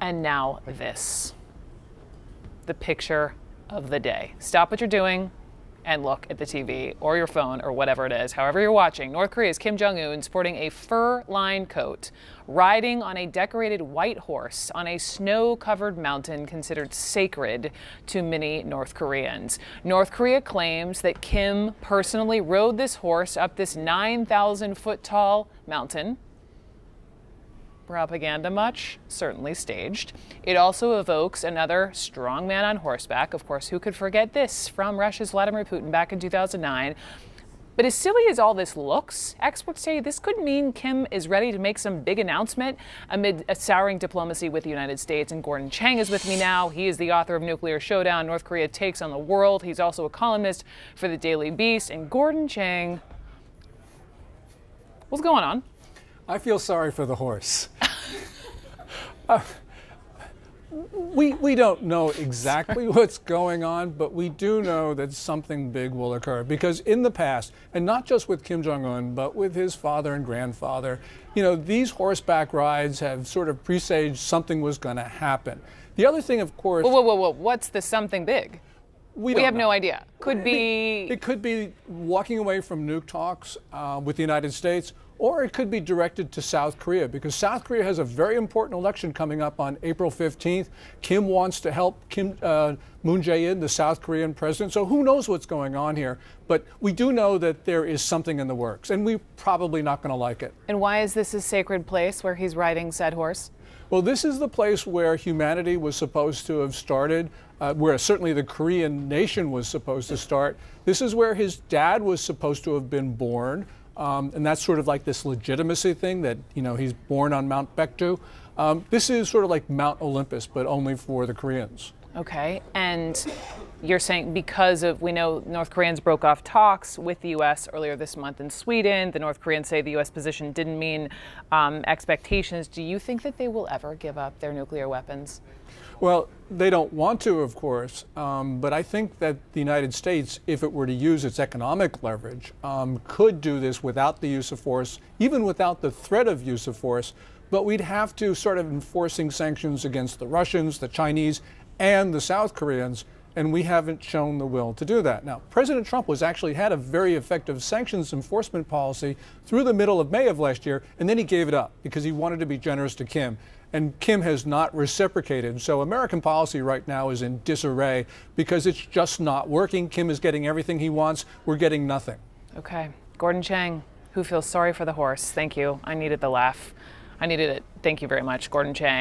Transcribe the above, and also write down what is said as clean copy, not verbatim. And now this, the picture of the day. Stop what you're doing and look at the TV or your phone or whatever it is, however you're watching. North Korea's Kim Jong-un, sporting a fur-lined coat, riding on a decorated white horse on a snow-covered mountain considered sacred to many North Koreans. North Korea claims that Kim personally rode this horse up this 9,000-foot-tall mountain. Propaganda much? Certainly staged. It also evokes another strong man on horseback. Of course, who could forget this from Russia's Vladimir Putin back in 2009. But as silly as all this looks, experts say this could mean Kim is ready to make some big announcement amid a souring diplomacy with the United States. And Gordon Chang is with me now. He is the author of Nuclear Showdown, North Korea Takes on the World. He's also a columnist for the Daily Beast. And Gordon Chang, what's going on? I feel sorry for the horse. We don't know exactly what's going on, but we do know that something big will occur. Because in the past, and not just with Kim Jong-un, but with his father and grandfather, you know, these horseback rides have sort of presaged something was going to happen. The other thing, of course... Whoa. What's the something big? We have no idea. Could be... It could be walking away from nuke talks with the United States, or it could be directed to South Korea, because South Korea has a very important election coming up on April 15th. Kim wants to help Moon Jae-in, the South Korean president. So who knows what's going on here? But we do know that there is something in the works, and we're probably not going to like it. And why is this a sacred place where he's riding said horse? Well, this is the place where humanity was supposed to have started, where certainly the Korean nation was supposed to start. This is where his dad was supposed to have been born. And that's sort of like this legitimacy thing that, you know, he's born on Mount Baekdu. This is sort of like Mount Olympus, but only for the Koreans. Okay. And you're saying because of, we know North Koreans broke off talks with the U.S. earlier this month in Sweden. The North Koreans say the U.S. position didn't mean expectations. Do you think that they will ever give up their nuclear weapons? Well, they don't want to, of course, but I think that the United States, if it were to use its economic leverage, could do this without the use of force, even without the threat of use of force, but we'd have to start enforcing sanctions against the Russians, the Chinese, and the South Koreans, and we haven't shown the will to do that. Now, President Trump was actually had a very effective sanctions enforcement policy through the middle of May of last year, and then he gave it up because he wanted to be generous to Kim. And Kim has not reciprocated. So American policy right now is in disarray because it's just not working. Kim is getting everything he wants. We're getting nothing. Okay. Gordon Chang, who feels sorry for the horse. Thank you. I needed the laugh. I needed it. Thank you very much, Gordon Chang.